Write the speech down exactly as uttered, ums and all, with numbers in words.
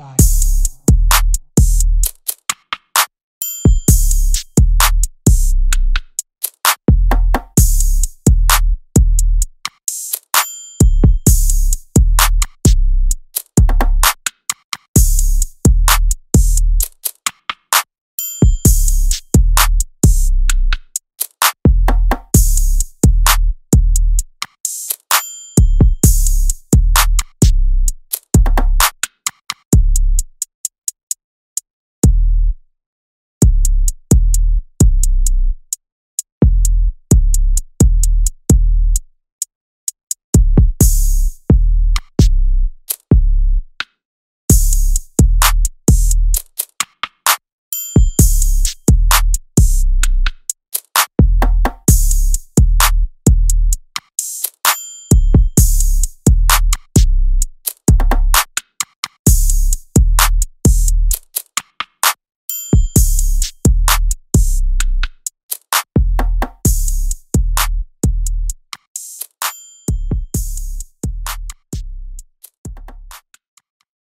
side.